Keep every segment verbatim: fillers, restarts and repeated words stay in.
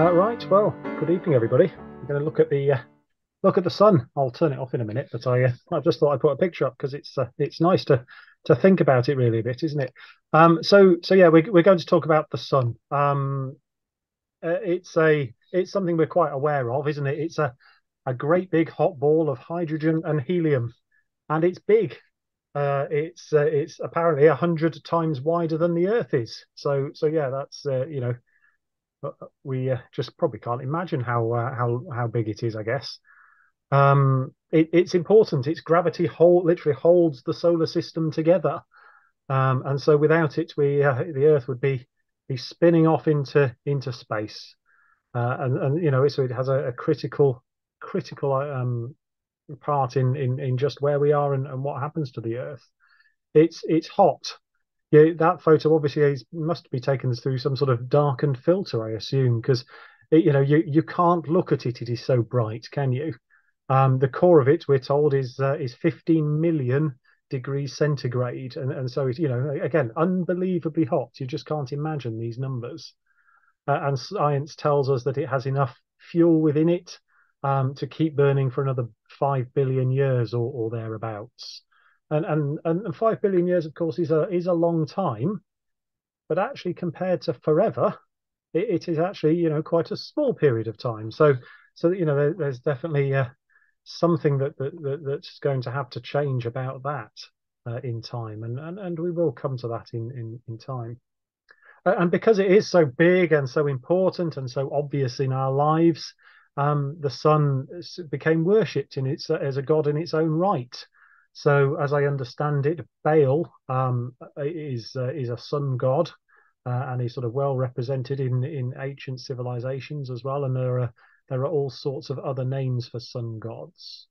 Uh, right, well, good evening, everybody. We're going to look at the uh, look at the sun. I'll turn it off in a minute, but I uh, I just thought I'd put a picture up because it's uh, it's nice to to think about it really a bit, isn't it? Um, so so yeah, we're we're going to talk about the sun. Um, uh, it's a it's something we're quite aware of, isn't it? It's a a great big hot ball of hydrogen and helium, and it's big. Uh, it's uh, it's apparently a hundred times wider than the Earth is. So so yeah, that's uh, you know. But we uh, just probably can't imagine how uh, how how big it is, I guess. Um, it, it's important. Its gravity hold, literally holds the solar system together, um, and so without it, we uh, the Earth would be be spinning off into into space. Uh, and and you know, so it has a, a critical critical um, part in, in in just where we are and, and what happens to the Earth. It's it's hot. Yeah, that photo obviously is, must be taken through some sort of darkened filter, I assume, because you know you you can't look at it. It is so bright, can you? Um, the core of it, we're told, is uh, is fifteen million degrees centigrade, and and so it, you know, again, unbelievably hot. You just can't imagine these numbers. Uh, and science tells us that it has enough fuel within it um, to keep burning for another five billion years or, or thereabouts. And, and and five billion years, of course, is a is a long time, but actually compared to forever, it, it is actually you know quite a small period of time. So so you know there, there's definitely uh, something that, that that that's going to have to change about that uh, in time, and, and and we will come to that in in in time. Uh, and because it is so big and so important and so obvious in our lives, um, the sun became worshipped in its uh, as a god in its own right. So, as I understand it, Baal um, is uh, is a sun god, uh, and he's sort of well represented in in ancient civilizations as well. And there are there are all sorts of other names for sun gods.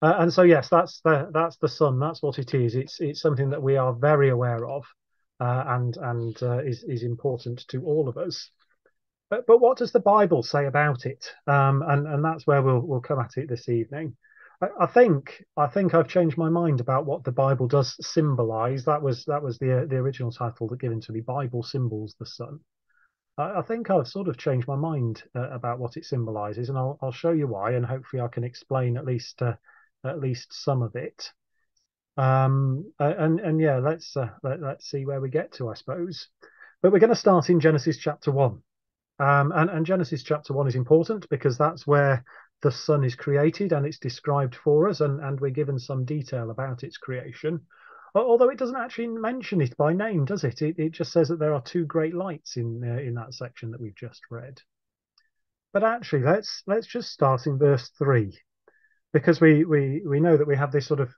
Uh, and so, yes, that's the that's the sun. That's what it is. It's it's something that we are very aware of, uh, and and uh, is is important to all of us. But but what does the Bible say about it? Um, and and that's where we'll we'll come at it this evening. I think I think I've changed my mind about what the Bible does symbolise. That was that was the the original title that given to me, Bible Symbols the Sun. I, I think I've sort of changed my mind uh, about what it symbolises, and I'll I'll show you why, and hopefully I can explain at least uh, at least some of it. Um, and and yeah, let's uh, let, let's see where we get to, I suppose. But we're going to start in Genesis chapter one, um, and and Genesis chapter one is important because that's where the sun is created, and it's described for us, and, and we're given some detail about its creation. Although it doesn't actually mention it by name, does it? It, it just says that there are two great lights in uh, in that section that we've just read. But actually, let's let's just start in verse three, because we we we know that we have this sort of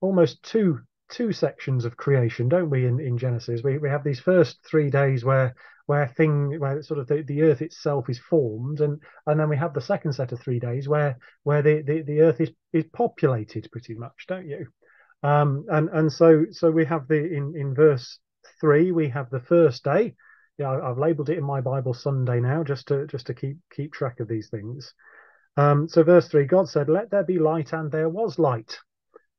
almost two two sections of creation, don't we? In in Genesis, we we have these first three days where. Where thing, where sort of the, the earth itself is formed, and and then we have the second set of three days where where the the, the earth is is populated pretty much, don't you? Um, and and so so we have the in in verse three we have the first day. Yeah, I've labelled it in my Bible Sunday now, just to just to keep keep track of these things. Um, so verse three, God said, "Let there be light," and there was light.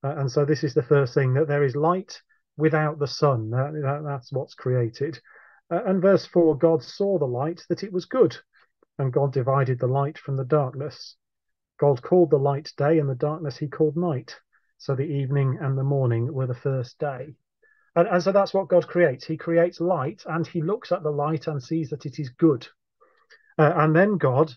Uh, and so this is the first thing, that there is light without the sun. That, that, that's what's created. Uh, and verse four, God saw the light, that it was good, and God divided the light from the darkness. God called the light day, and the darkness he called night. So the evening and the morning were the first day. And, and so that's what God creates. He creates light, and he looks at the light and sees that it is good. Uh, and then God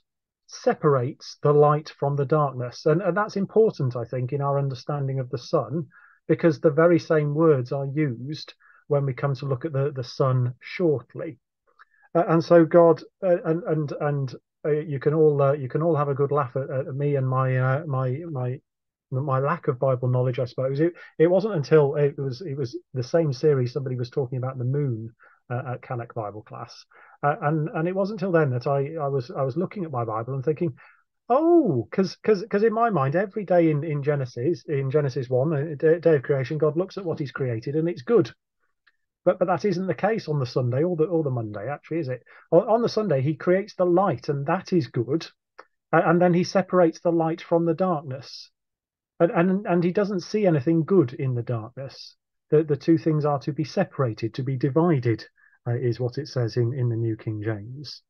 separates the light from the darkness. And, and that's important, I think, in our understanding of the sun, because the very same words are used when we come to look at the the sun shortly, uh, and so God uh, and and and uh, you can all uh, you can all have a good laugh at, at me and my uh, my my my lack of Bible knowledge. I suppose it it wasn't until it was it was the same series somebody was talking about the moon uh, at Cannock Bible class, uh, and and it wasn't until then that I I was I was looking at my Bible and thinking, oh, because because because in my mind every day in in Genesis in Genesis one, day of creation, God looks at what He's created and it's good. But but that isn't the case on the Sunday or the or the Monday, actually, is it? On, on the Sunday, he creates the light, and that is good. And, and then he separates the light from the darkness. And, and, and he doesn't see anything good in the darkness. The, the two things are to be separated, to be divided, uh, is what it says in, in the New King James.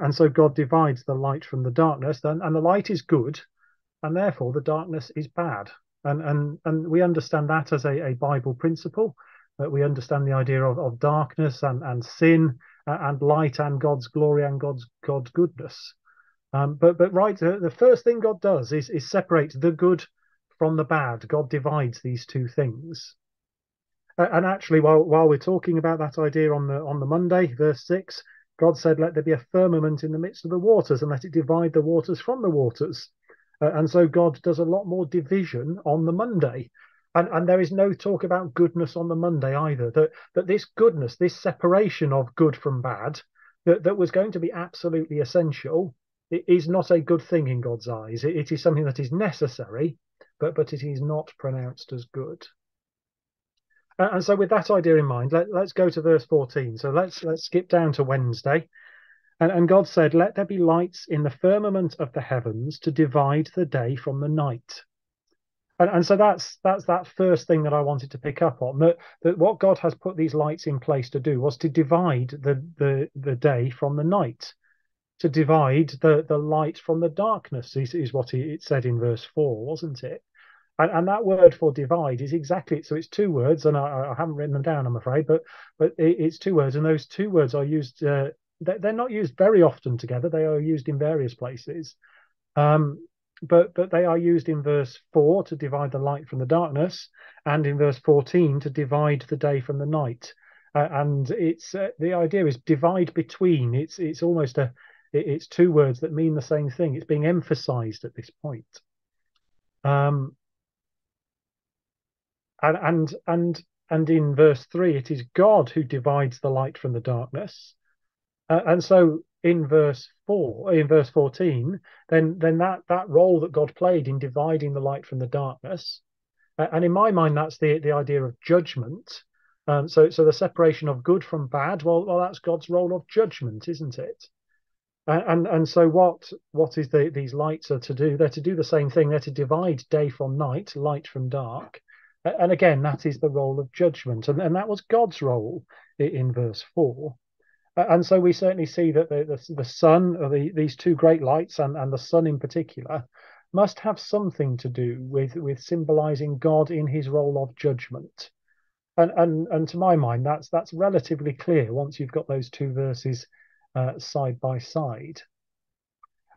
And so God divides the light from the darkness, and, and the light is good, and therefore the darkness is bad. And and and we understand that as a, a Bible principle. Uh, we understand the idea of, of darkness and, and sin uh, and light and God's glory and God's God's goodness. Um, but but right, uh, the first thing God does is, is separate the good from the bad. God divides these two things. Uh, and actually, while while we're talking about that idea on the on the Monday, verse six. God said, let there be a firmament in the midst of the waters and let it divide the waters from the waters. Uh, and so God does a lot more division on the Monday. And, and there is no talk about goodness on the Monday either. That, that this goodness, this separation of good from bad, that, that was going to be absolutely essential, it is not a good thing in God's eyes. It, it is something that is necessary, but, but it is not pronounced as good. And so with that idea in mind, let, let's go to verse fourteen. So let's let's skip down to Wednesday. And, and God said, let there be lights in the firmament of the heavens to divide the day from the night. And, and so that's that's that first thing that I wanted to pick up on, that, that what God has put these lights in place to do was to divide the, the, the day from the night, to divide the, the light from the darkness, is, is what it said in verse four, wasn't it? And, and that word for divide is exactly, so it's two words, and I, I haven't written them down, I'm afraid, but but it, it's two words, and those two words are used, uh, they're, they're not used very often together, they are used in various places, um, but, but they are used in verse four to divide the light from the darkness, and in verse fourteen to divide the day from the night, uh, and it's uh, the idea is divide between, it's, it's almost a, it, it's two words that mean the same thing, it's being emphasised at this point. Um, And, and and and in verse three, it is God who divides the light from the darkness. Uh, and so in verse four, in verse fourteen, then then that that role that God played in dividing the light from the darkness, uh, and in my mind, that's the the idea of judgment. Um, so so the separation of good from bad. Well, well, that's God's role of judgment, isn't it? And and, and so what what is the, these lights are to do? They're to do the same thing. They're to divide day from night, light from dark. And again, that is the role of judgment. And, and that was God's role in verse four. And so we certainly see that the, the, the sun, or the, these two great lights, and, and the sun in particular, must have something to do with, with symbolising God in his role of judgment. And, and, and to my mind, that's, that's relatively clear once you've got those two verses uh, side by side.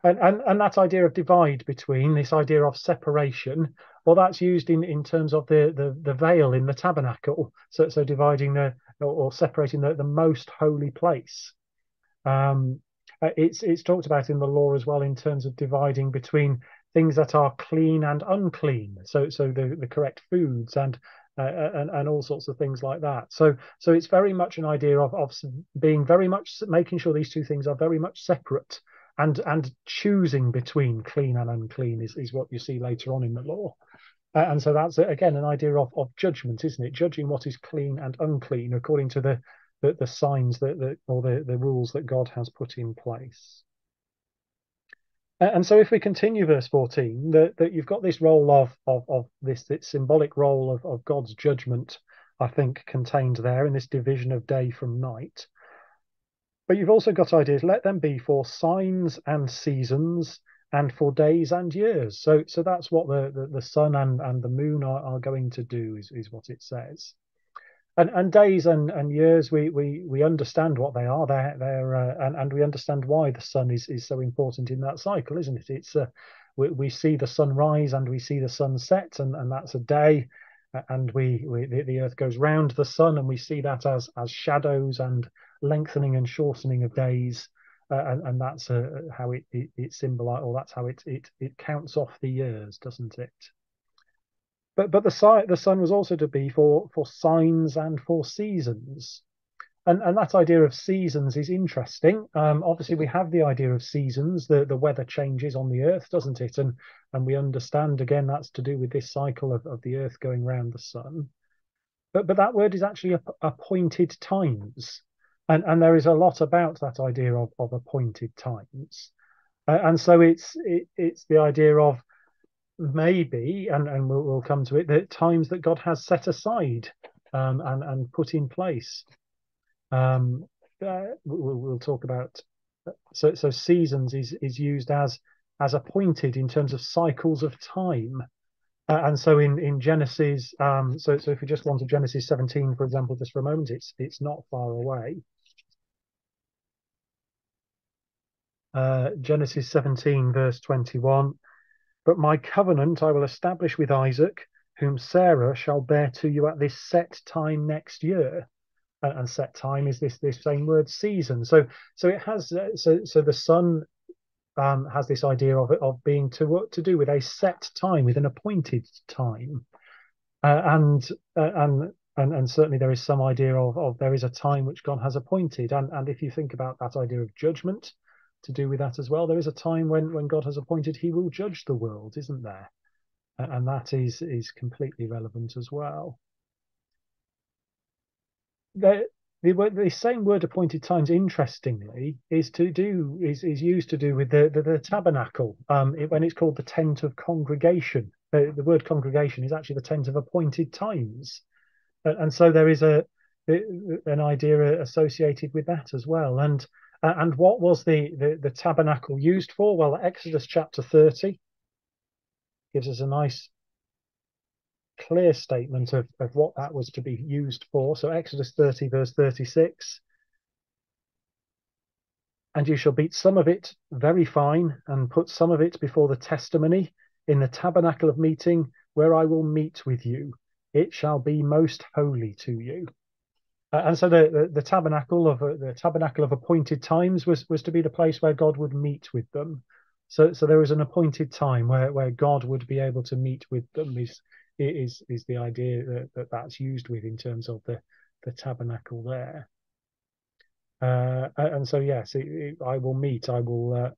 And, and, and that idea of divide between, this idea of separation, well, that's used in, in terms of the, the, the veil in the tabernacle. So, so dividing the or, or separating the, the most holy place. Um, it's, it's talked about in the law as well in terms of dividing between things that are clean and unclean. So, so the, the correct foods and, uh, and and all sorts of things like that. So, so it's very much an idea of, of being very much making sure these two things are very much separate. And and choosing between clean and unclean is, is what you see later on in the law. Uh, and so that's, again, an idea of, of judgment, isn't it? Judging what is clean and unclean according to the, the, the signs that, that or the, the rules that God has put in place. Uh, and so if we continue verse fourteen, that, that you've got this role of, of, of this, this symbolic role of, of God's judgment, I think, contained there in this division of day from night. But you've also got ideas, let them be for signs and seasons and for days and years. So so that's what the, the, the sun and, and the moon are, are going to do, is, is what it says. And and days and, and years, we, we we understand what they are. They're, they're, uh, and, and we understand why the sun is, is so important in that cycle, isn't it? It's uh, we, we see the sun rise and we see the sun set, and, and that's a day. And we, we the, the earth goes round the sun, and we see that as as shadows and lengthening and shortening of days, uh, and, and that's uh, how it it, it symbolizes, or that's how it it it counts off the years, doesn't it? But but the the sun was also to be for for signs and for seasons, and and that idea of seasons is interesting. Um, obviously, we have the idea of seasons. The the weather changes on the earth, doesn't it? And and we understand again that's to do with this cycle of of the earth going round the sun. But but that word is actually appointed times. And, and there is a lot about that idea of, of appointed times. Uh, and so it's it, it's the idea of maybe, and, and we'll, we'll come to it, the times that God has set aside um, and, and put in place. Um, uh, we'll, we'll talk about So, so seasons is is used as as appointed in terms of cycles of time, uh, and so in in Genesis, um, so so if we just want to Genesis seventeen, for example, just for a moment, it's it's not far away. Uh, Genesis seventeen, verse twenty-one. But my covenant I will establish with Isaac, whom Sarah shall bear to you at this set time next year. And, and set time is this this same word, season. So so it has uh, so so the sun um, has this idea of of being to what to do with a set time, with an appointed time, uh, and uh, and. And, and certainly there is some idea of, of there is a time which God has appointed. And, and if you think about that idea of judgment to do with that as well, there is a time when, when God has appointed he will judge the world, isn't there? And that is, is completely relevant as well. The, the, the same word appointed times, interestingly, is to do is, is used to do with the, the, the tabernacle, um, it, when it's called the tent of congregation. The, the word congregation is actually the tent of appointed times. And so there is a an idea associated with that as well. And and what was the, the, the tabernacle used for? Well, Exodus chapter thirty gives us a nice clear statement of, of what that was to be used for. So Exodus thirty, verse thirty-six. And you shall beat some of it very fine and put some of it before the testimony in the tabernacle of meeting where I will meet with you. It shall be most holy to you. Uh, and so the, the, the tabernacle of uh, the tabernacle of appointed times was, was to be the place where God would meet with them. So so there was an appointed time where, where God would be able to meet with them is is, is the idea that, that that's used with in terms of the, the tabernacle there. Uh, and so, yes, it, it, I will meet, I will... Uh,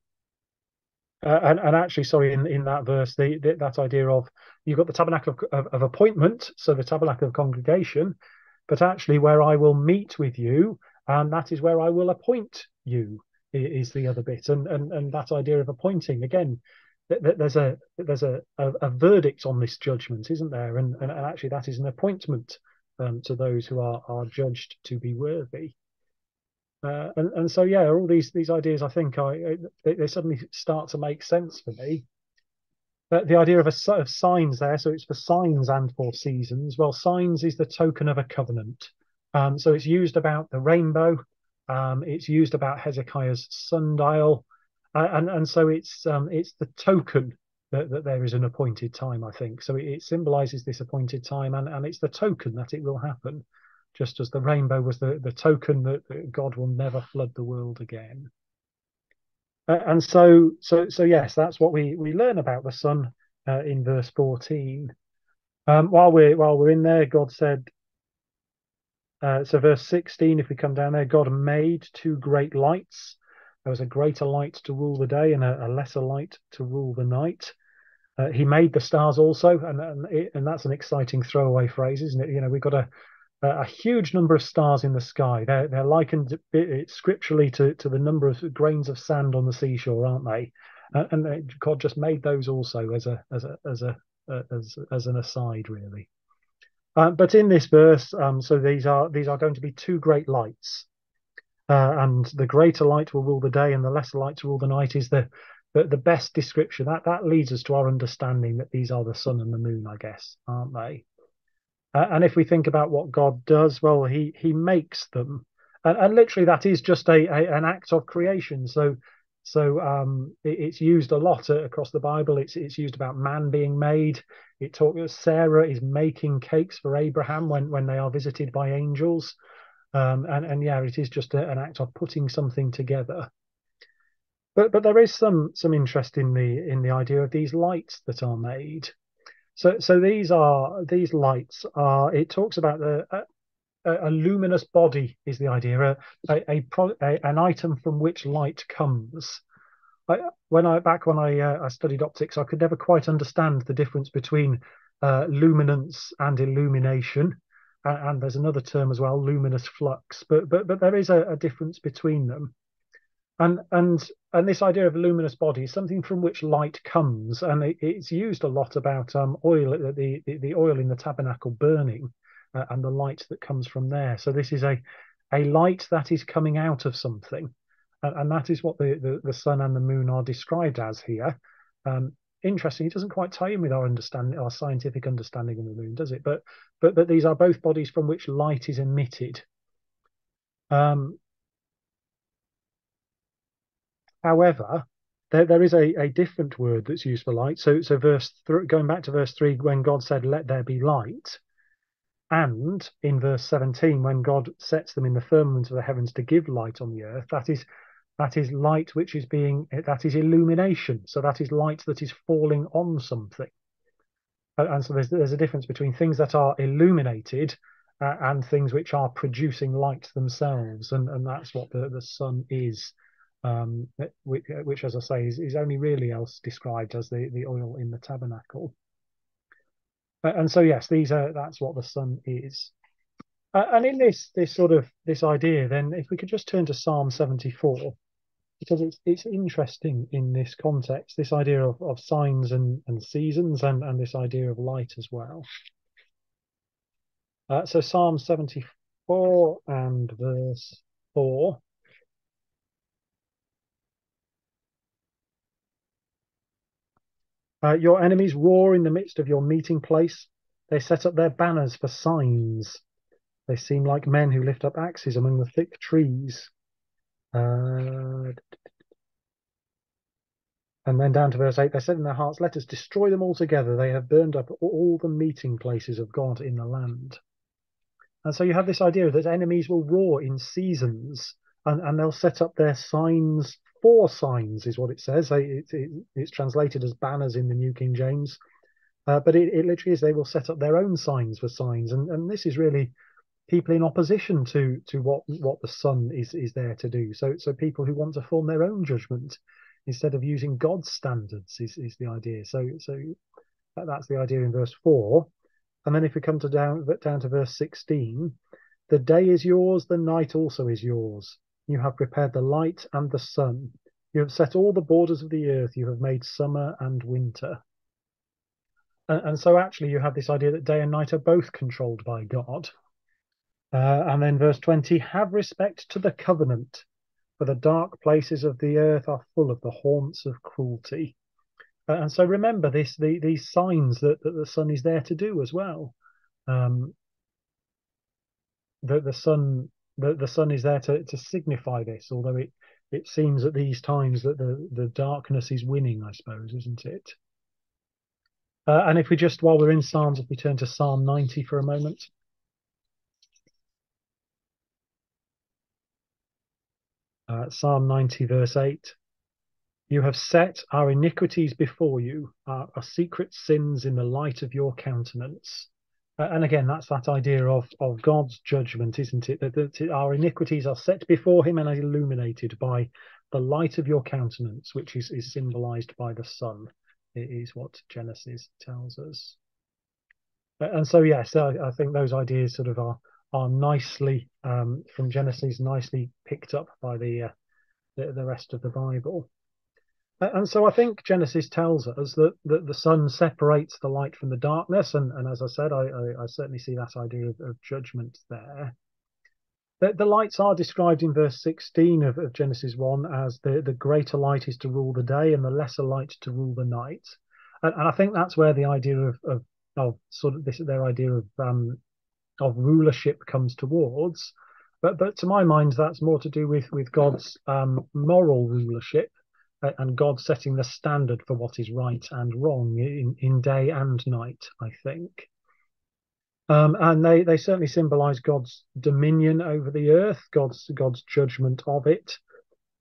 Uh, and, and actually, sorry, in, in that verse, the, the, that idea of you've got the tabernacle of, of, of appointment, so the tabernacle of congregation, but actually where I will meet with you, and that is where I will appoint you is the other bit. And and, and that idea of appointing, again, th th there's a there's a, a, a verdict on this judgment, isn't there? And, and, and actually that is an appointment um, to those who are, are judged to be worthy. Uh, and, and so, yeah, all these these ideas, I think, I they, they suddenly start to make sense for me. But the idea of a of signs there, so it's for signs and for seasons. Well, signs is the token of a covenant. Um, so it's used about the rainbow. Um, it's used about Hezekiah's sundial, uh, and and so it's um, it's the token that, that there is an appointed time, I think. So it, it symbolises this appointed time, and and it's the token that it will happen. Just as the rainbow was the, the token that God will never flood the world again. Uh, and so, so, so yes, that's what we, we learn about the sun uh, in verse fourteen. Um, while, we're, while we're in there, God said, uh, so verse sixteen, if we come down there, God made two great lights. There was a greater light to rule the day and a, a lesser light to rule the night. Uh, he made the stars also, and, and, it, and that's an exciting throwaway phrase, isn't it? You know, we've got a Uh, a huge number of stars in the sky. They're, they're likened scripturally to, to the number of grains of sand on the seashore, aren't they? Uh, and they, God just made those also as a as a as a uh, as as an aside, really. Uh, but in this verse, um, so these are these are going to be two great lights, uh, and the greater light will rule the day, and the lesser light to rule the night is the the, the best description. That that leads us to our understanding that these are the sun and the moon, I guess, aren't they? Uh, and if we think about what God does, well, he he makes them, and, and literally that is just a, a an act of creation. So, so um, it, it's used a lot uh, across the Bible. It's it's used about man being made. It talks Sarah is making cakes for Abraham when when they are visited by angels, um, and and yeah, it is just a, an act of putting something together. But but there is some some interest in the in the idea of these lights that are made. So, so these are these lights are. It talks about the a, a luminous body is the idea, a a, pro, a an item from which light comes. I, when I back when I uh, I studied optics, I could never quite understand the difference between uh, luminance and illumination, and, and there's another term as well, luminous flux. But but but there is a, a difference between them. And and and this idea of a luminous body is something from which light comes, and it, it's used a lot about um, oil, the, the the oil in the tabernacle burning, uh, and the light that comes from there. So this is a a light that is coming out of something, And, and that is what the, the, the sun and the moon are described as here. Um, interesting, it doesn't quite tie in with our understanding, our scientific understanding of the moon, does it? But but that these are both bodies from which light is emitted. Um, however, there, there is a, a different word that's used for light. So so verse th going back to verse three, when God said, "Let there be light," and in verse seventeen, when God sets them in the firmament of the heavens to give light on the earth, that is that is light which is being, that is illumination. So that is light that is falling on something. And, and so there's, there's a difference between things that are illuminated uh, and things which are producing light themselves. And, and that's what the, the sun is, um, which, which, as I say, is, is only really else described as the, the oil in the tabernacle. And so, yes, these are, that's what the sun is. Uh, and in this this sort of this idea, then, if we could just turn to Psalm seventy-four, because it's it's interesting in this context, this idea of, of signs and, and seasons, and, and this idea of light as well. Uh, so Psalm seventy-four and verse four. Uh, your enemies roar in the midst of your meeting place. They set up their banners for signs. They seem like men who lift up axes among the thick trees. Uh, and then down to verse eight, they said in their hearts, "Let us destroy them altogether. They have burned up all the meeting places of God in the land." And so you have this idea that enemies will roar in seasons, and, and they'll set up their signs. Four signs is what it says. It, it, it's translated as banners in the New King James, uh, but it, it literally is they will set up their own signs for signs, and, and this is really people in opposition to to what what the sun is is there to do. So so people who want to form their own judgment instead of using God's standards is is the idea. So so that's the idea in verse four, and then if we come to down down to verse sixteen, the day is yours, the night also is yours. You have prepared the light and the sun. You have set all the borders of the earth. You have made summer and winter. And, and so actually you have this idea that day and night are both controlled by God. Uh, and then verse twenty, have respect to the covenant, for the dark places of the earth are full of the haunts of cruelty. Uh, and so remember this, the, these signs that, that the sun is there to do as well. Um, that the sun... The, the sun is there to, to signify this, although it, it seems at these times that the, the darkness is winning, I suppose, isn't it? Uh, and if we just, while we're in Psalms, if we turn to Psalm ninety for a moment. Uh, Psalm ninety, verse eight. You have set our iniquities before you, our, our secret sins in the light of your countenance. And again, that's that idea of, of God's judgment, isn't it? That, that our iniquities are set before him and are illuminated by the light of your countenance, which is, is symbolised by the sun. It is what Genesis tells us. And so, yes, I, I think those ideas sort of are are nicely, um, from Genesis, nicely picked up by the, uh, the, the rest of the Bible. And so I think Genesis tells us that, that the sun separates the light from the darkness. And, and as I said, I, I, I certainly see that idea of, of judgment there. The, the lights are described in verse sixteen of, of Genesis one as the, the greater light is to rule the day and the lesser light to rule the night. And, and I think that's where the idea of, of, of sort of this, their idea of, um, of rulership comes towards. But, but to my mind, that's more to do with, with God's um, moral rulership, and God setting the standard for what is right and wrong in, in day and night, I think. Um, and they, they certainly symbolise God's dominion over the earth, God's God's judgment of it,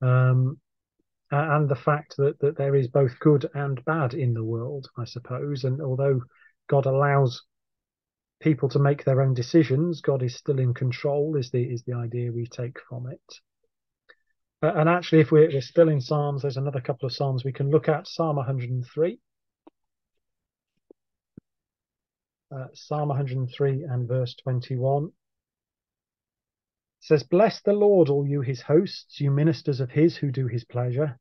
um, and the fact that, that there is both good and bad in the world, I suppose. And although God allows people to make their own decisions, God is still in control, is the, is the idea we take from it. Uh, and actually, if we're, we're still in Psalms, there's another couple of Psalms we can look at. Psalm one hundred and three. Uh, Psalm one hundred and three and verse twenty-one. It says, bless the Lord, all you his hosts, you ministers of his who do his pleasure.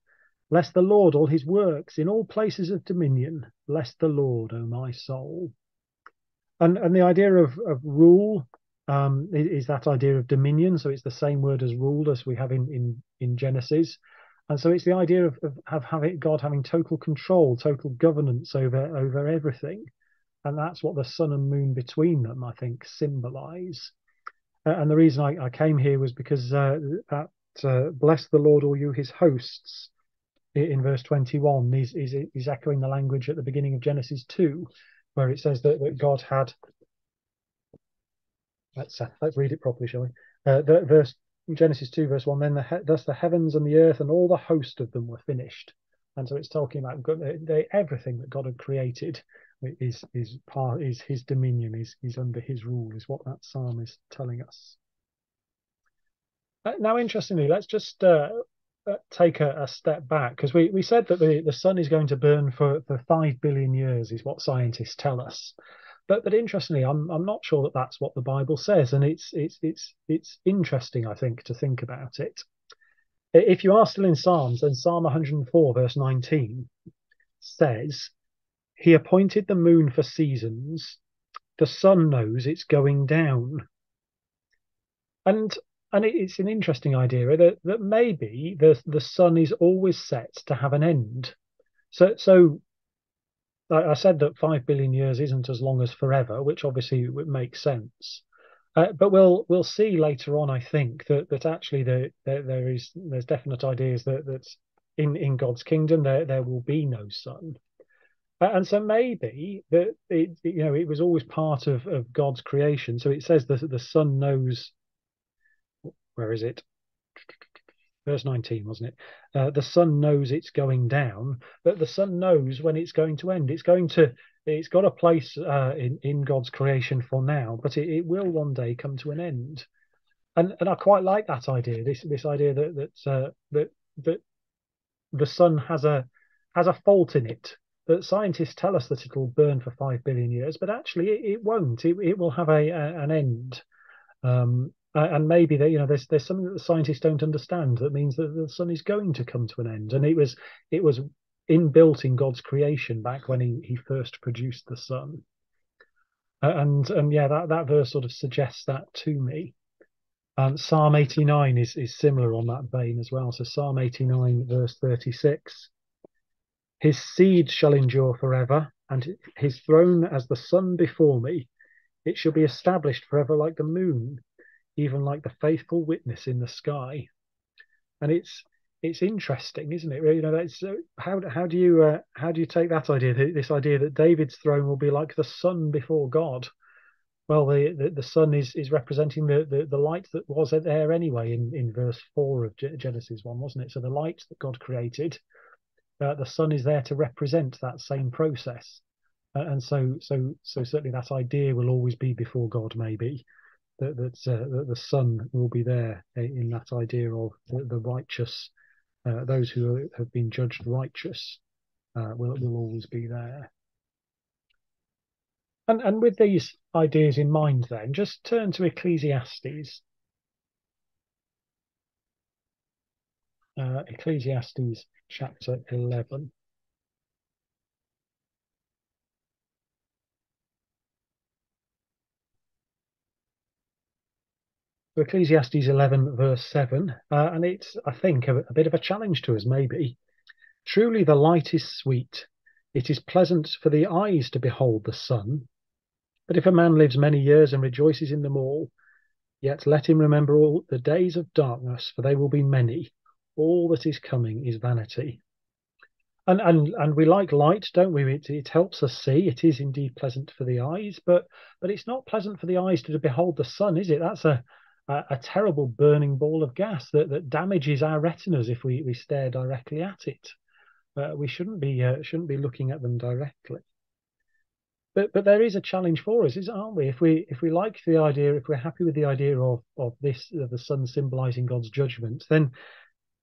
Bless the Lord, all his works, in all places of dominion. Bless the Lord, O my soul. And, and the idea of, of rule um, is that idea of dominion. So it's the same word as rule as we have in in, in Genesis. And so it's the idea of, of, of having God having total control, total governance over, over everything. And that's what the sun and moon between them, I think, symbolize. Uh, and the reason I, I came here was because uh, that uh, bless the Lord all you his hosts in verse twenty-one is, is, is echoing the language at the beginning of Genesis two, where it says that, that God had, let's, uh, let's read it properly, shall we? Uh, the, verse Genesis two verse one, then the thus the heavens and the earth and all the host of them were finished. And so it's talking about God, they, everything that God had created is is part is his dominion, is is under his rule, is what that psalm is telling us. Uh, now, interestingly, let's just uh, take a, a step back, because we we said that the the sun is going to burn for for five billion years, is what scientists tell us. But but interestingly, I'm I'm not sure that that's what the Bible says, and it's it's it's it's interesting, I think, to think about it. If you are still in Psalms, then Psalm one hundred and four verse nineteen says, "He appointed the moon for seasons; the sun knows it's going down." And and it's an interesting idea that that maybe the the sun is always set to have an end. So so. I said that five billion years isn't as long as forever, which obviously would make sense. Uh, but we'll we'll see later on, I think, that that actually there there, there is there's definite ideas that that in in God's kingdom there there will be no sun, uh, and so maybe that it, you know, it was always part of of God's creation. So it says that the sun knows. Where is it? Verse nineteen, wasn't it? Uh, the sun knows it's going down, but the sun knows when it's going to end. It's going to, it's got a place uh, in in God's creation for now, but it, it will one day come to an end. And and I quite like that idea. This this idea that that uh, that that the sun has a has a fault in it. That scientists tell us that it will burn for five billion years, but actually it, it won't. It it will have a, a an end. Um, Uh, and maybe that, you know, there's there's something that the scientists don't understand that means that the sun is going to come to an end, and it was it was inbuilt in God's creation back when he, he first produced the sun, uh, and and yeah, that that verse sort of suggests that to me. And Psalm eighty-nine is is similar on that vein as well. So Psalm eighty-nine verse thirty-six, his seed shall endure forever, and his throne as the sun before me. It shall be established forever like the moon, even like the faithful witness in the sky. And it's it's interesting, isn't it? You know, that's uh, how how do you uh, how do you take that idea? This idea that David's throne will be like the sun before God. Well, the the, the sun is is representing the, the the light that was there anyway in in verse four of Genesis one, wasn't it? So the light that God created, uh, the sun is there to represent that same process, uh, and so so so certainly that idea will always be before God, maybe. That, that, uh, that the sun will be there in that idea of the, the righteous, uh, those who have been judged righteous, uh, will will always be there. And and with these ideas in mind, then just turn to Ecclesiastes, uh, Ecclesiastes chapter eleven. Ecclesiastes eleven verse seven, uh, and it's, I think, a, a bit of a challenge to us, maybe. Truly the light is sweet. It is pleasant for the eyes to behold the sun. But if a man lives many years and rejoices in them all, yet let him remember all the days of darkness, for they will be many. All that is coming is vanity. And and and we like light, don't we? It, it helps us see. It is indeed pleasant for the eyes, but but it's not pleasant for the eyes to behold the sun, is it? That's a a terrible burning ball of gas that, that damages our retinas if we, we stare directly at it. Uh, we shouldn't be uh, shouldn't be looking at them directly. But but there is a challenge for us, aren't we? If we if we like the idea, if we're happy with the idea of of this of the sun symbolising God's judgment, then,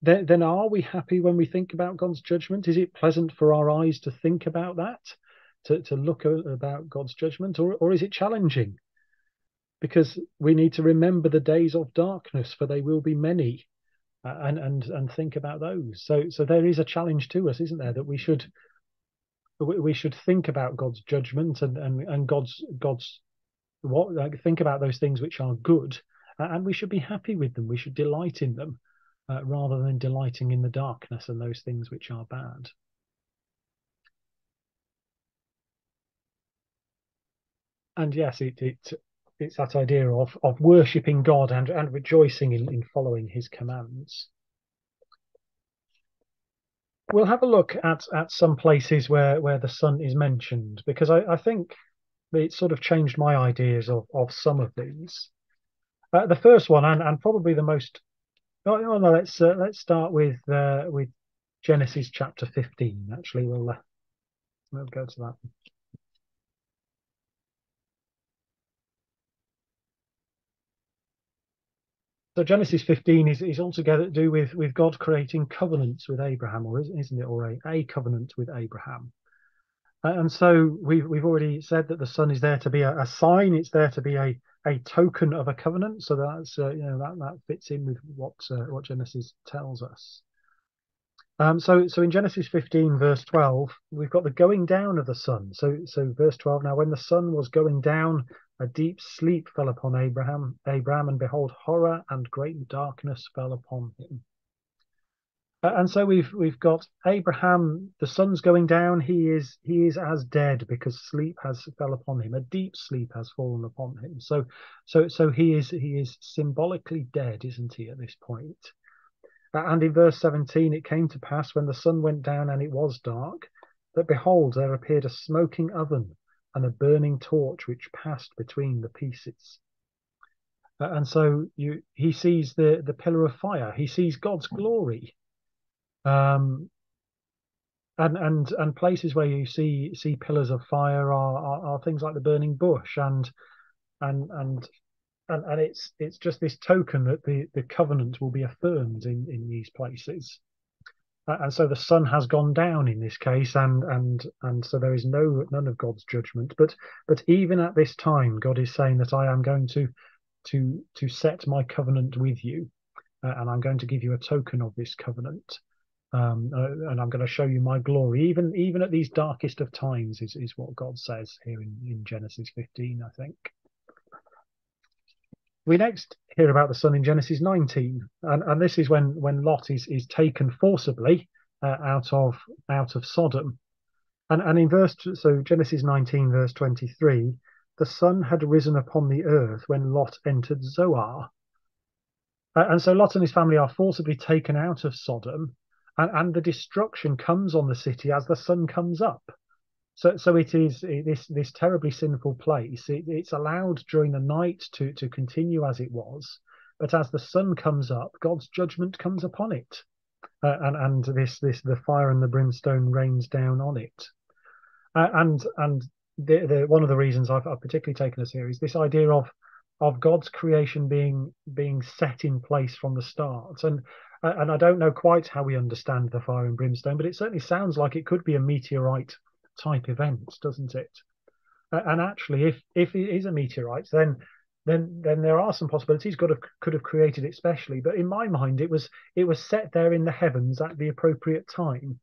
then then are we happy when we think about God's judgment? Is it pleasant for our eyes to think about that, to to look at, about God's judgment, or or is it challenging? Because we need to remember the days of darkness, for they will be many, uh, and and and think about those. So so there is a challenge to us, isn't there? That we should we should think about God's judgment and and, and God's God's what like think about those things which are good, uh, and we should be happy with them. We should delight in them, uh, rather than delighting in the darkness and those things which are bad. And yes, it, it it's that idea of of worshipping God and and rejoicing in, in following His commands. We'll have a look at at some places where where the sun is mentioned, because I, I think it sort of changed my ideas of of some of these. Uh, the first one, and and probably the most. Oh no, no, let's uh, let's start with uh, with Genesis chapter fifteen. Actually, we'll uh, we'll go to that. So Genesis fifteen is, is altogether to do with, with God creating covenants with Abraham, or isn't it, or a, a covenant with Abraham. And so we've, we've already said that the sun is there to be a, a sign, it's there to be a, a token of a covenant. So that's uh, you know that, that fits in with what uh, what Genesis tells us. Um, so so in Genesis fifteen verse twelve, we've got the going down of the sun. So so verse twelve. Now when the sun was going down, a deep sleep fell upon Abraham, Abraham, and behold, horror and great darkness fell upon him. Uh, and so we've we've got Abraham. The sun's going down. He is he is as dead, because sleep has fell upon him. A deep sleep has fallen upon him. So so so he is he is symbolically dead, isn't he, at this point? Uh, and in verse seventeen, it came to pass when the sun went down and it was dark, that behold, there appeared a smoking oven and a burning torch which passed between the pieces. Uh, and so you, he sees the, the pillar of fire. He sees God's glory. Um, and and and places where you see see pillars of fire are are, are things like the burning bush, and and and and, and it's it's just this token that the, the covenant will be affirmed in, in these places. And so the sun has gone down in this case, and and and so there is no none of God's judgment. But but even at this time, God is saying that I am going to to to set my covenant with you, uh, and I'm going to give you a token of this covenant, um, uh, and I'm going to show you my glory. Even even at these darkest of times is is what God says here in, in Genesis fifteen, I think. We next hear about the sun in Genesis nineteen, and, and this is when when Lot is is taken forcibly uh, out of out of Sodom, and and in verse so Genesis nineteen verse twenty-three, the sun had risen upon the earth when Lot entered Zoar, uh, and so Lot and his family are forcibly taken out of Sodom, and, and the destruction comes on the city as the sun comes up. So, so it is it, this this terribly sinful place. It, it's allowed during the night to to continue as it was, but as the sun comes up, God's judgment comes upon it, uh, and and this this the fire and the brimstone rains down on it. Uh, and and the, the, one of the reasons I've, I've particularly taken us here is this idea of of God's creation being being set in place from the start. And uh, and I don't know quite how we understand the fire and brimstone, but it certainly sounds like it could be a meteorite type events, doesn't it? And actually, if if it is a meteorite, then then then there are some possibilities God have, could have created it specially. But in my mind, it was it was set there in the heavens at the appropriate time,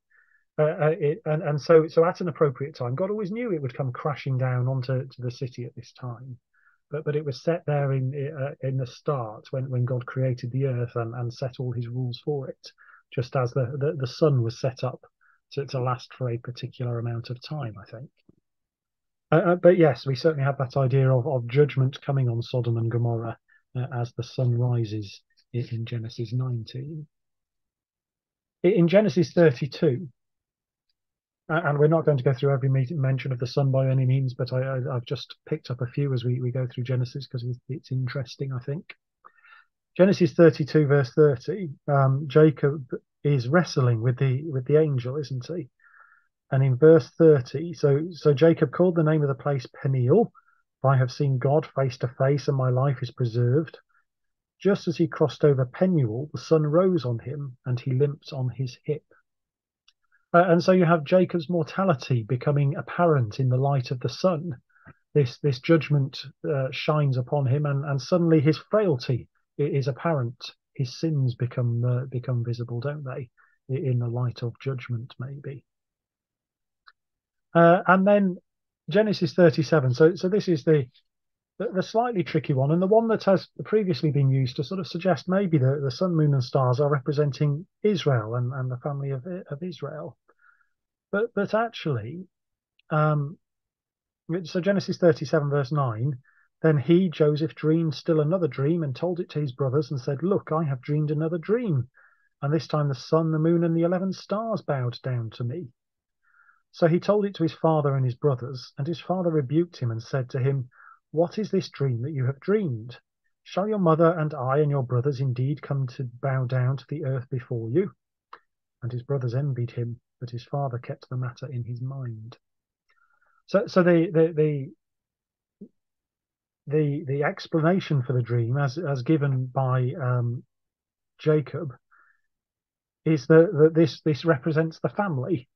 uh, it, and and so so at an appropriate time, God always knew it would come crashing down onto to the city at this time. But but it was set there in uh, in the start when when God created the earth and and set all His rules for it, just as the the, the sun was set up To, to last for a particular amount of time, I think. Uh, but yes, we certainly have that idea of, of judgment coming on Sodom and Gomorrah uh, as the sun rises in, in Genesis nineteen. In Genesis thirty-two, uh, and we're not going to go through every mention of the sun by any means, but I, I, I've just picked up a few as we, we go through Genesis because it's, it's interesting, I think. Genesis thirty-two, verse thirty, um, Jacob is wrestling with the with the angel, isn't he? And in verse thirty, so so Jacob called the name of the place Peniel, for I have seen God face to face, and my life is preserved. Just as he crossed over Peniel, the sun rose on him, and he limped on his hip. Uh, and so you have Jacob's mortality becoming apparent in the light of the sun. This this judgment uh, shines upon him, and, and suddenly his frailty is apparent. His sins become uh, become visible, don't they, in the light of judgment, maybe. Uh, and then Genesis thirty-seven. So, so this is the the, the slightly tricky one, and the one that has previously been used to sort of suggest maybe the, the sun, moon and stars are representing Israel and, and the family of, of Israel. But, but actually, um, so Genesis thirty-seven verse nine, then he, Joseph, dreamed still another dream and told it to his brothers and said, look, I have dreamed another dream. And this time the sun, the moon and the eleven stars bowed down to me. So he told it to his father and his brothers, and his father rebuked him and said to him, what is this dream that you have dreamed? Shall your mother and I and your brothers indeed come to bow down to the earth before you? And his brothers envied him, but his father kept the matter in his mind. So, so the the the the, the explanation for the dream, as as given by um, Jacob, is that, that this this represents the family.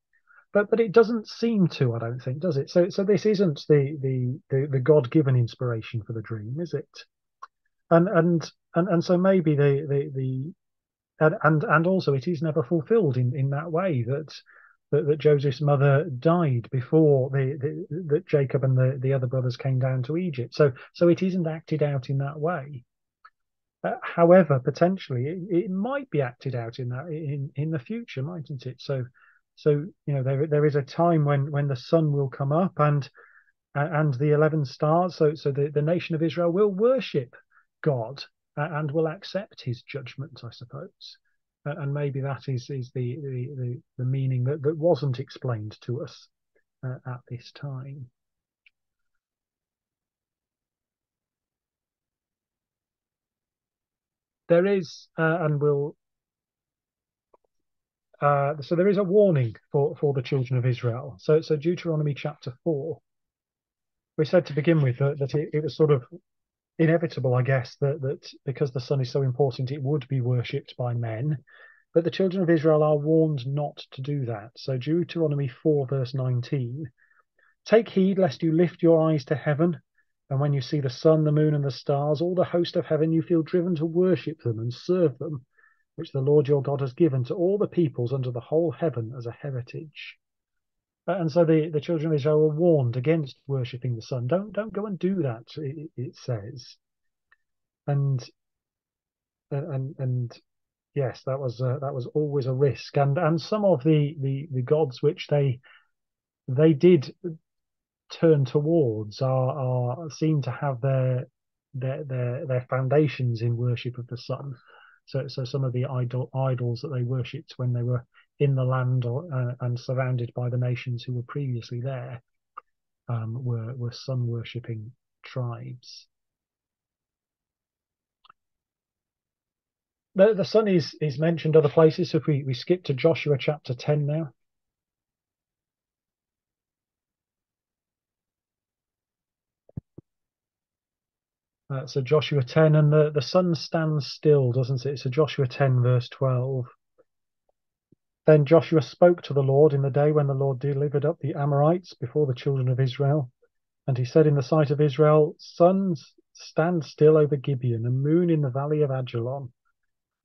But but it doesn't seem to, I don't think, does it? So so this isn't the the the, the God-given inspiration for the dream, is it? And and and, and so maybe the the, the and, and and also it is never fulfilled in, in that way that, that that Joseph's mother died before the, the that Jacob and the, the other brothers came down to Egypt. So so it isn't acted out in that way. Uh, however, potentially it, it might be acted out in that in in the future, mightn't it? So. So, you know, there there is a time when, when the sun will come up and and the eleven stars. So so the, the nation of Israel will worship God and will accept his judgment, I suppose. And maybe that is, is the, the, the meaning that, that wasn't explained to us uh, at this time. There is, uh, and we'll... Uh, so there is a warning for, for the children of Israel. So, so Deuteronomy chapter four, we said to begin with that, that it, it was sort of inevitable, I guess, that, that because the sun is so important, it would be worshipped by men. But the children of Israel are warned not to do that. So Deuteronomy four, verse nineteen, take heed lest you lift your eyes to heaven, and when you see the sun, the moon and the stars, all the host of heaven, you feel driven to worship them and serve them, which the Lord your God has given to all the peoples under the whole heaven as a heritage. And so the, the children of Israel were warned against worshipping the sun. Don't don't go and do that, it, it says. And and and yes, that was uh, that was always a risk. And and some of the, the the gods which they they did turn towards are are seen to have their their their, their foundations in worship of the sun. So, so some of the idol, idols that they worshipped when they were in the land or, uh, and surrounded by the nations who were previously there um, were, were sun worshipping tribes. The, the sun is, is mentioned other places. So if we, we skip to Joshua chapter ten now. Uh, so Joshua ten, and the, the sun stands still, doesn't it? So Joshua ten, verse twelve. Then Joshua spoke to the Lord in the day when the Lord delivered up the Amorites before the children of Israel. And he said in the sight of Israel, sun, stand still over Gibeon, and moon in the valley of Ajalon.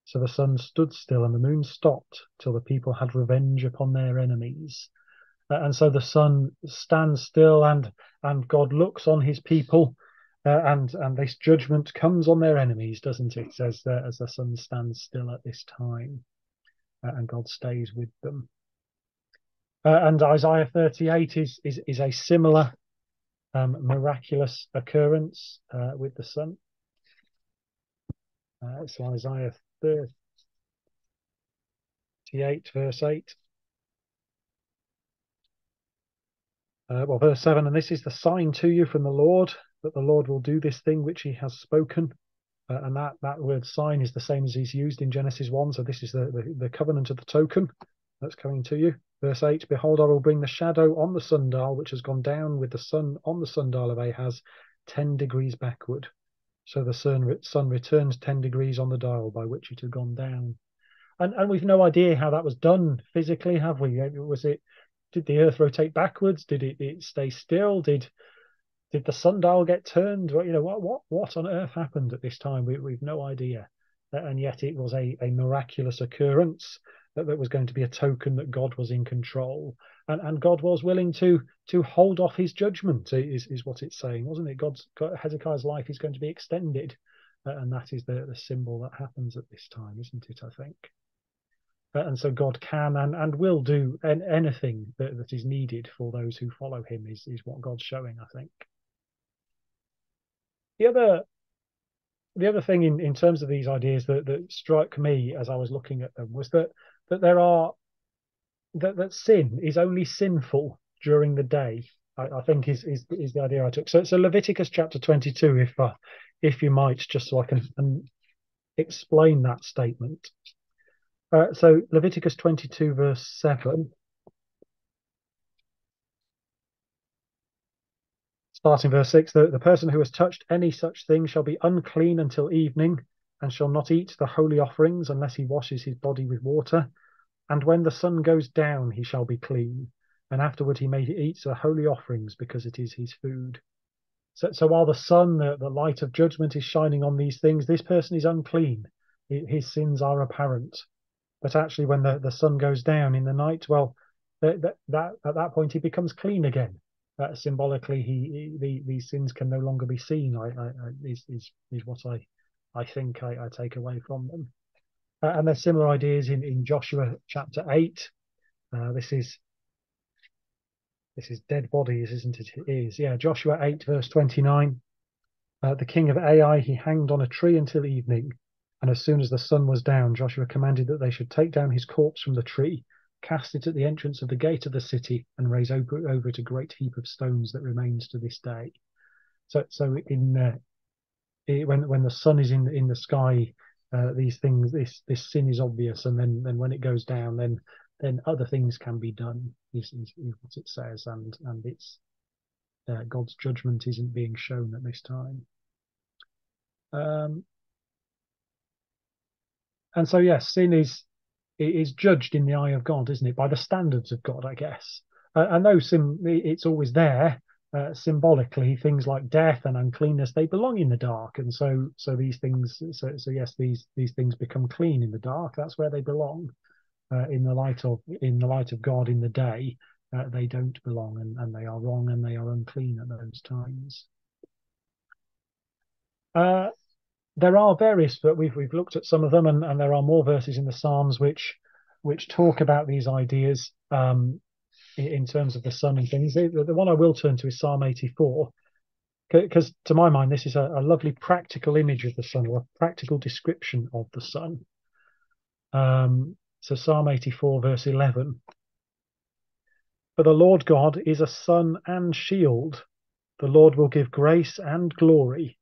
So the sun stood still, and the moon stopped, till the people had revenge upon their enemies. Uh, and so the sun stands still, and, and God looks on his people, Uh, and and this judgment comes on their enemies, doesn't it? As the as the sun stands still at this time, uh, and God stays with them. Uh, and Isaiah thirty-eight is is is a similar um, miraculous occurrence uh, with the sun. Uh, so Isaiah thirty-eight, verse eight. Uh, well, verse seven, and this is the sign to you from the Lord, that the Lord will do this thing which he has spoken. Uh, and that, that word sign is the same as is used in Genesis one. So this is the, the, the covenant of the token that's coming to you. Verse eight, behold, I will bring the shadow on the sundial, which has gone down with the sun on the sundial of Ahaz, ten degrees backward. So the sun, sun returned ten degrees on the dial by which it had gone down. And, and we've no idea how that was done physically, have we? Was it, did the earth rotate backwards? Did it, it stay still? Did... Did the sundial get turned? You know, what what what on earth happened at this time? We, we've no idea. And yet it was a, a miraculous occurrence that, that was going to be a token that God was in control. and, and God was willing to to hold off his judgment, is, is what it's saying, wasn't it? God's, Hezekiah's life is going to be extended, uh, and that is the, the symbol that happens at this time, isn't it, I think? Uh, and so God can and, and will do an, anything that, that is needed for those who follow him, is, is what God's showing, I think. The other the other thing in, in terms of these ideas that, that struck me as I was looking at them was that that there are that, that sin is only sinful during the day, I, I think is, is is the idea I took. So, so Leviticus chapter twenty-two, if uh, if you might, just so I can um, explain that statement. Uh, so Leviticus twenty-two verse seven, starting verse six, the, the person who has touched any such thing shall be unclean until evening, and shall not eat the holy offerings unless he washes his body with water. And when the sun goes down, he shall be clean, and afterward he may eat the holy offerings, because it is his food. So, so while the sun, the, the light of judgment, is shining on these things, this person is unclean. His sins are apparent. But actually, when the, the sun goes down in the night, well, that, that, that at that point he becomes clean again. Uh, symbolically, he, he the, these sins can no longer be seen. I, I, I is, is is what I I think I, I take away from them. Uh, and there's similar ideas in, in Joshua chapter eight. Uh, this is this is dead bodies, isn't it? It is. Yeah, Joshua eight verse twenty-nine. Uh, the king of Ai he hanged on a tree until evening. And as soon as the sun was down, Joshua commanded that they should take down his corpse from the tree, cast it at the entrance of the gate of the city, and raise over, over it a great heap of stones that remains to this day. So, so in uh, it, when when the sun is in in the sky, uh, these things, this this sin is obvious, and then then when it goes down, then then other things can be done. Is, is, is what it says, and and it's uh, God's judgment isn't being shown at this time. Um. And so, yes, sin is is judged in the eye of God, isn't it? By the standards of God, I guess. Uh, and though sin, it's always there, uh, symbolically, things like death and uncleanness, they belong in the dark. And so, so these things, so, so yes, these these things become clean in the dark. That's where they belong. Uh, in the light of in the light of God, in the day, uh, they don't belong, and, and they are wrong, and they are unclean at those times. Uh, There are various, but we've we've looked at some of them, and, and there are more verses in the Psalms which which talk about these ideas um, in, in terms of the sun and things. The, the one I will turn to is Psalm eighty-four, because to my mind this is a, a lovely practical image of the sun, or a practical description of the sun. Um, so Psalm eighty-four, verse eleven. For the Lord God is a sun and shield. The Lord will give grace and glory.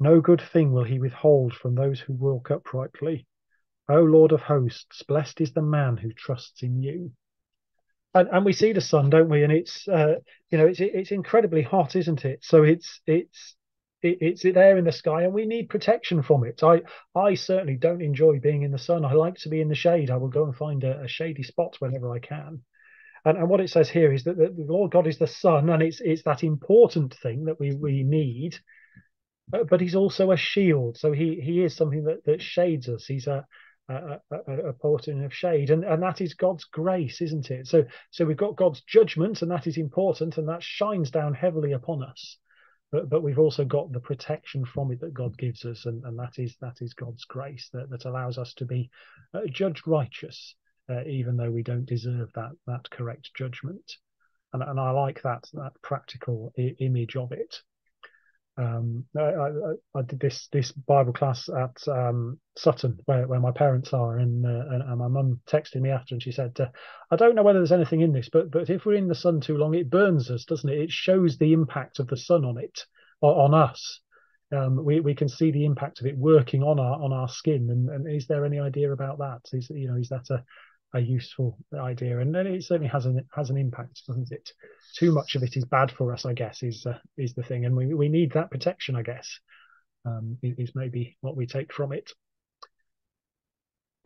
No good thing will he withhold from those who walk uprightly. O Lord of hosts, blessed is the man who trusts in you. And, and we see the sun, don't we? And it's uh, you know it's it's incredibly hot, isn't it? So it's it's it's there in the sky, and we need protection from it. I I certainly don't enjoy being in the sun. I like to be in the shade. I will go and find a, a shady spot whenever I can. And, and what it says here is that the Lord God is the sun, and it's it's that important thing that we we need. But he's also a shield, so he he is something that, that shades us. He's a a, a, a portion of shade, and, and that is God's grace, isn't it? So so we've got God's judgment, and that is important, and that shines down heavily upon us. But but we've also got the protection from it that God gives us, and, and that is that is God's grace that, that allows us to be uh, judged righteous, uh, even though we don't deserve that that correct judgment. And and I like that that practical i- image of it. Um, I, I, I did this this Bible class at um, Sutton, where, where my parents are, and, uh, and, and my mum texted me after, and she said, uh, "I don't know whether there's anything in this, but but if we're in the sun too long, it burns us, doesn't it? It shows the impact of the sun on it, or on us. Um, we we can see the impact of it working on our on our skin. And, and is there any idea about that? Is you know is that a a useful idea?" And then it certainly has an has an impact, doesn't it? Too much of it is bad for us, I guess, is uh, is the thing, and we we need that protection, I guess, um, is maybe what we take from it.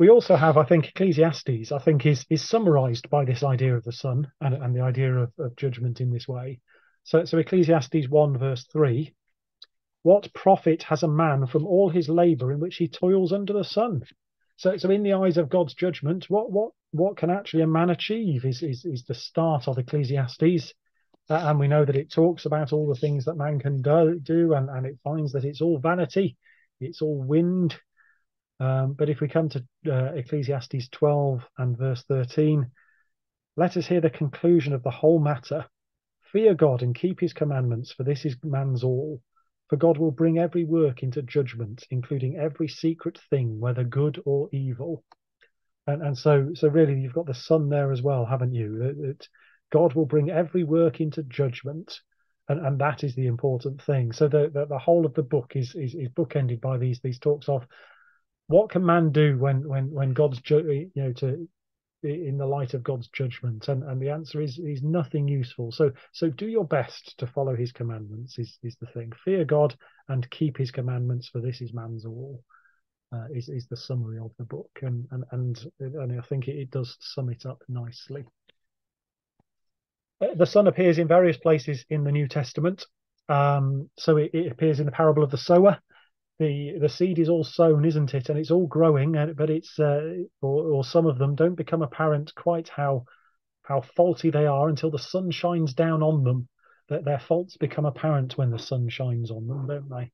We also have, I think, Ecclesiastes. I think is is summarised by this idea of the sun and and the idea of, of judgment in this way. So so Ecclesiastes one verse three. What profit has a man from all his labour in which he toils under the sun? So, so in the eyes of God's judgment, what what what can actually a man achieve is, is, is the start of Ecclesiastes. Uh, and we know that it talks about all the things that man can do, do and, and it finds that it's all vanity, it's all wind. Um, but if we come to uh, Ecclesiastes twelve and verse thirteen, let us hear the conclusion of the whole matter. Fear God and keep his commandments, for this is man's all. For God will bring every work into judgment, including every secret thing, whether good or evil. And, and so, so really, you've got the sun there as well, haven't you? That, that God will bring every work into judgment, and, and that is the important thing. So the, the, the whole of the book is, is, is bookended by these, these talks of what can man do when when when God's ju- you know to in the light of God's judgment, and and the answer is is nothing useful. So so do your best to follow his commandments is is the thing. Fear God and keep his commandments, for this is man's all. Uh, is is the summary of the book, and and and, and I think it, it does sum it up nicely. The sun appears in various places in the New Testament. Um, so it, it appears in the parable of the sower. The the seed is all sown, isn't it? And it's all growing, but it's uh, or, or some of them don't become apparent quite how how faulty they are until the sun shines down on them. That their faults become apparent when the sun shines on them, don't they?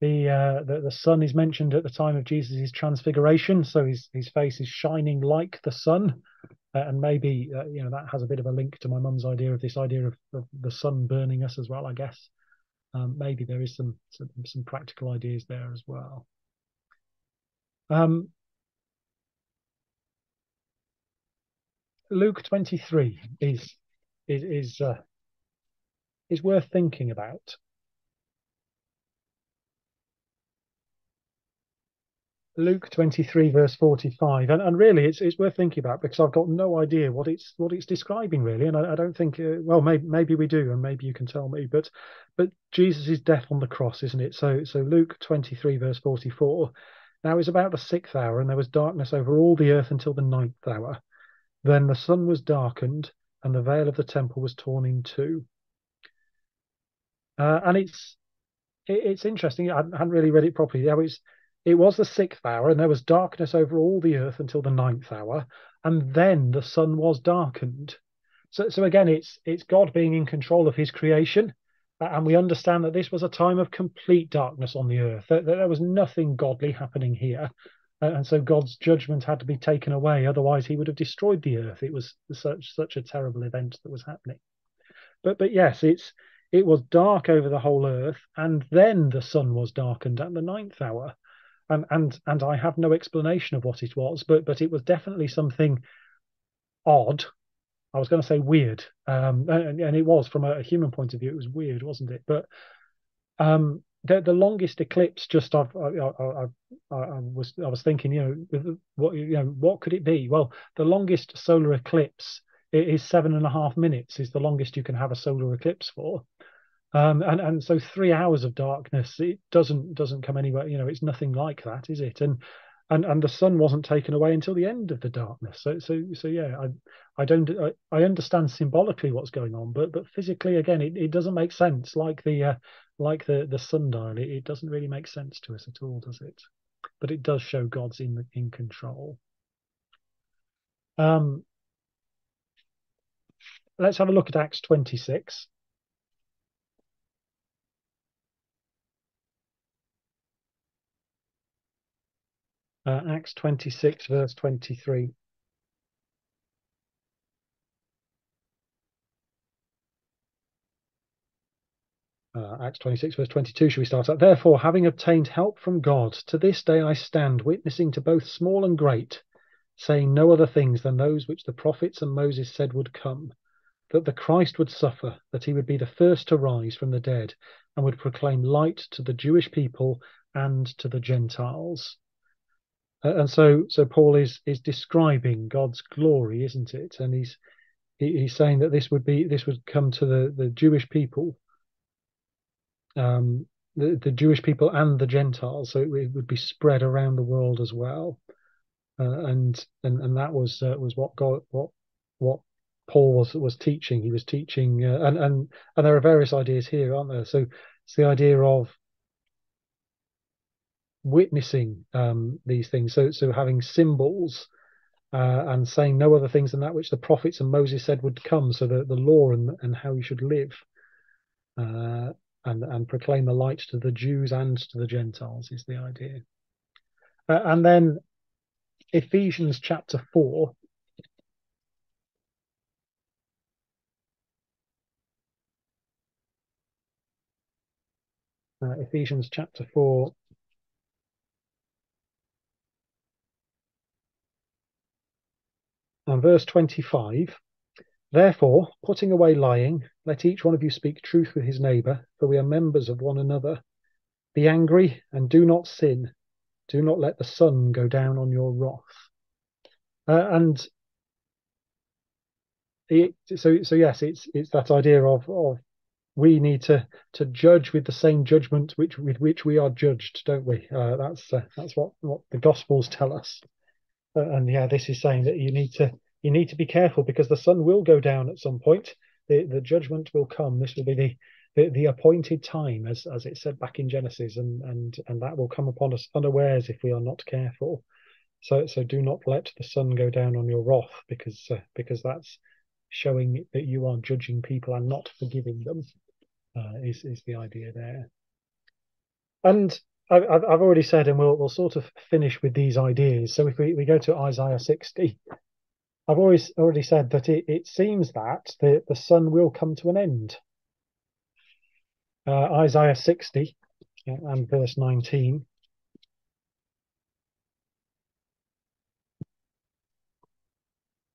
The uh, the, the sun is mentioned at the time of Jesus' transfiguration, so his his face is shining like the sun, uh, and maybe uh, you know that has a bit of a link to my mum's idea of this idea of, of the sun burning us as well, I guess. Um, maybe there is some, some some practical ideas there as well. Um, Luke twenty-three is is is, uh, is worth thinking about. Luke twenty-three verse forty-five, and and really it's it's worth thinking about because I've got no idea what it's what it's describing really, and I, I don't think uh, well maybe maybe we do, and maybe you can tell me, but but Jesus' death on the cross, isn't it? So so Luke twenty-three verse forty-four. Now it was about the sixth hour, and there was darkness over all the earth until the ninth hour. Then the sun was darkened, and the veil of the temple was torn in two. Uh, and it's it, it's interesting. I hadn't really read it properly. Now it's It was the sixth hour, and there was darkness over all the earth until the ninth hour, and then the sun was darkened. So, so again, it's it's God being in control of his creation, and we understand that this was a time of complete darkness on the earth. There, there was nothing godly happening here, and so God's judgment had to be taken away, otherwise he would have destroyed the earth. It was such such a terrible event that was happening. But but yes, it's it was dark over the whole earth, and then the sun was darkened at the ninth hour. And and and I have no explanation of what it was, but but it was definitely something odd. I was going to say weird, um, and, and it was from a human point of view. It was weird, wasn't it? But um, the the longest eclipse. Just I've, I, I I I was I was thinking, you know, what you know, what could it be? Well, the longest solar eclipse is seven and a half minutes. Is the longest you can have a solar eclipse for. Um, and and so three hours of darkness, it doesn't doesn't come anywhere. You know, it's nothing like that, is it? And and and the sun wasn't taken away until the end of the darkness. So so so yeah, I I don't I, I understand symbolically what's going on, but but physically again, it, it doesn't make sense. Like the uh, like the the sundial, it, it doesn't really make sense to us at all, does it? But it does show God's in in control. Um, let's have a look at Acts twenty-six. Uh, Acts twenty-six, verse twenty-three. Uh, Acts twenty-six, verse twenty-two, should we start at? Therefore, having obtained help from God, to this day I stand, witnessing to both small and great, saying no other things than those which the prophets and Moses said would come, that the Christ would suffer, that he would be the first to rise from the dead, and would proclaim light to the Jewish people and to the Gentiles. And so, so Paul is is describing God's glory, isn't it? And he's he, he's saying that this would be this would come to the the Jewish people, um, the the Jewish people and the Gentiles. So it, it would be spread around the world as well, uh, and and and that was uh, was what God what what Paul was was teaching. He was teaching, uh, and and and there are various ideas here, aren't there? So it's the idea of witnessing um these things, so so having symbols, uh, and saying no other things than that which the prophets and Moses said would come. So the, the law and, and how you should live, uh, and, and proclaim the light to the Jews and to the Gentiles is the idea. Uh, and then Ephesians chapter four. Uh, Ephesians chapter four. And verse twenty-five, therefore, putting away lying, let each one of you speak truth with his neighbour, for we are members of one another. Be angry and do not sin. Do not let the sun go down on your wrath. Uh, and it, so, so yes, it's it's that idea of of we need to to judge with the same judgment which with which we are judged, don't we? Uh, that's uh, that's what what the Gospels tell us. Uh, and yeah, this is saying that you need to you need to be careful, because the sun will go down at some point. The the judgment will come. This will be the the, the appointed time, as as it said back in Genesis, and and and that will come upon us unawares if we are not careful. So so do not let the sun go down on your wrath, because uh, because that's showing that you are judging people and not forgiving them. Uh, is is the idea there? And I've already said, and we'll, we'll sort of finish with these ideas. So if we, we go to Isaiah sixty, I've always already said that it, it seems that the, the sun will come to an end. Uh, Isaiah sixty and verse nineteen.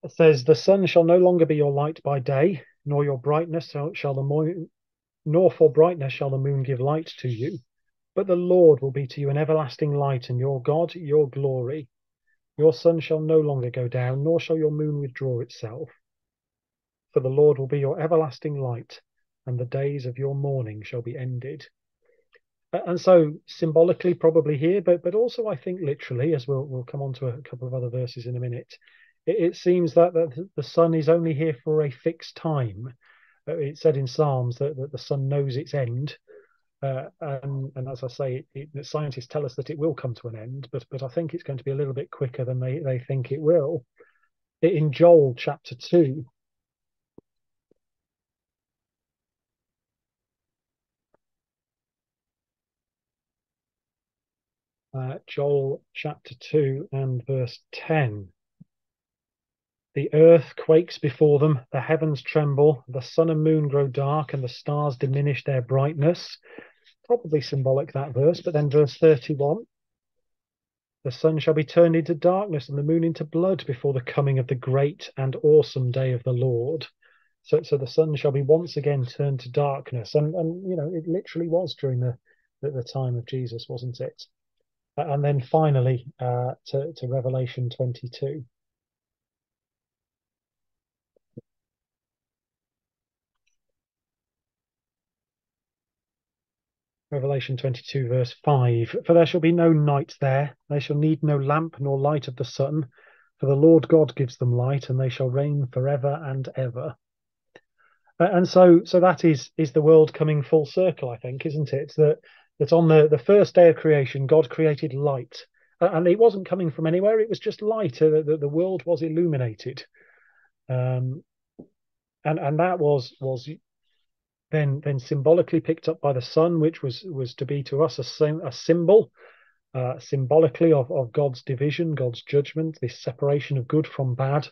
It says, the sun shall no longer be your light by day, nor your brightness shall the moon, nor for brightness shall the moon give light to you. But the Lord will be to you an everlasting light, and your God your glory. Your sun shall no longer go down, nor shall your moon withdraw itself. For the Lord will be your everlasting light, and the days of your mourning shall be ended. And so, symbolically probably here, but, but also I think literally, as we'll, we'll come on to a couple of other verses in a minute, it, it seems that, that the sun is only here for a fixed time. It said in Psalms that, that the sun knows its end. Uh, and, and as I say, it, it, scientists tell us that it will come to an end, but but I think it's going to be a little bit quicker than they, they think it will. In Joel chapter two, uh, Joel chapter two and verse ten, the earth quakes before them, the heavens tremble, the sun and moon grow dark, and the stars diminish their brightness. Probably symbolic, that verse. But then verse thirty-one, the sun shall be turned into darkness and the moon into blood before the coming of the great and awesome day of the Lord. So, so the sun shall be once again turned to darkness. And, and you know, it literally was during the, the, the time of Jesus, wasn't it? And then finally uh, to, to Revelation twenty-two. Revelation twenty-two, verse five. For there shall be no night there. They shall need no lamp nor light of the sun. For the Lord God gives them light, and they shall reign forever and ever. And so so that is is the world coming full circle, I think, isn't it? That that on the, the first day of creation, God created light. And it wasn't coming from anywhere. It was just light. The, the world was illuminated. Um, and, and that was... was Then, then symbolically picked up by the sun, which was was to be to us a, a symbol, uh, symbolically of, of God's division, God's judgment, this separation of good from bad,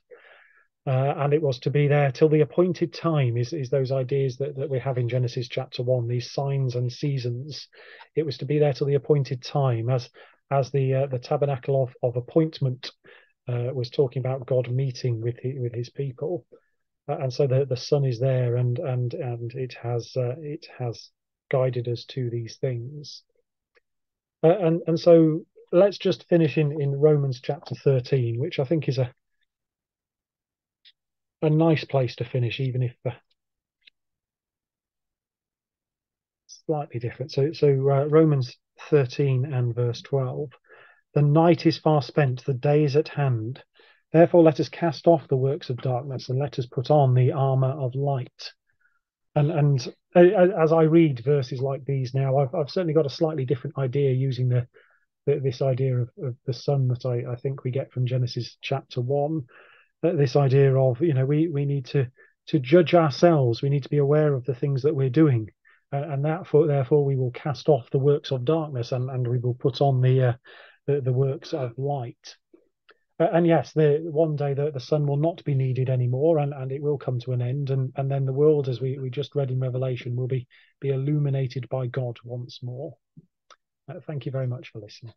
uh, and it was to be there till the appointed time. Is is those ideas that, that we have in Genesis chapter one, these signs and seasons? It was to be there till the appointed time, as as the uh, the tabernacle of of appointment uh, was talking about God meeting with his, with his people. And so the, the sun is there, and and and it has uh, it has guided us to these things. Uh, and and so let's just finish in, in Romans chapter thirteen, which I think is a a nice place to finish, even if uh, slightly different. So so uh, Romans thirteen and verse twelve, the night is far spent, the day is at hand. Therefore, let us cast off the works of darkness and let us put on the armour of light. And and as I read verses like these now, I've, I've certainly got a slightly different idea using the the, this idea of, of the sun that I, I think we get from Genesis chapter one, uh, this idea of, you know, we, we need to, to judge ourselves. We need to be aware of the things that we're doing. Uh, and that for, therefore we will cast off the works of darkness, and, and we will put on the, uh, the, the works of light. Uh, and yes, the one day the, the sun will not be needed anymore, and, and it will come to an end. And, and then the world, as we, we just read in Revelation, will be, be illuminated by God once more. Uh, thank you very much for listening.